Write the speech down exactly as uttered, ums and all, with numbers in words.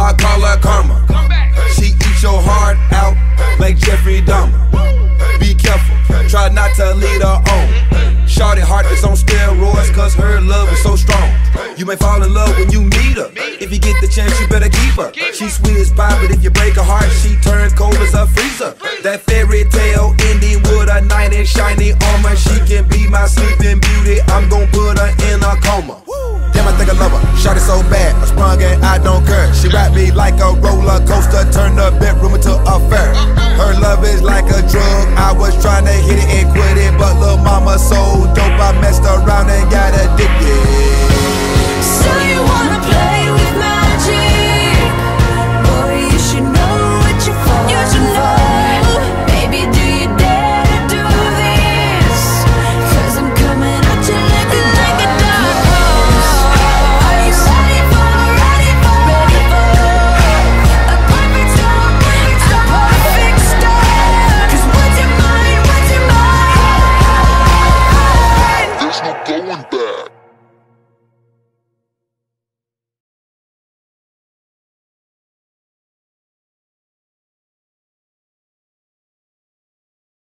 I call her karma. She eats your heart out like Jeffrey Dahmer. Be careful, try not to lead her on. Shorty heart is on steroids cause her love is so strong. You may fall in love when you meet her. If you get the chance, you better keep her. She's sweet as pie, but if you break her heart, she turns cold as a freezer. That fairy tale ending with a knight in shiny armor. She can be my sleeping beauty. I'm gon' put her in a coma. Damn, I think I love her. Shorty so bad, I sprung and I don't care.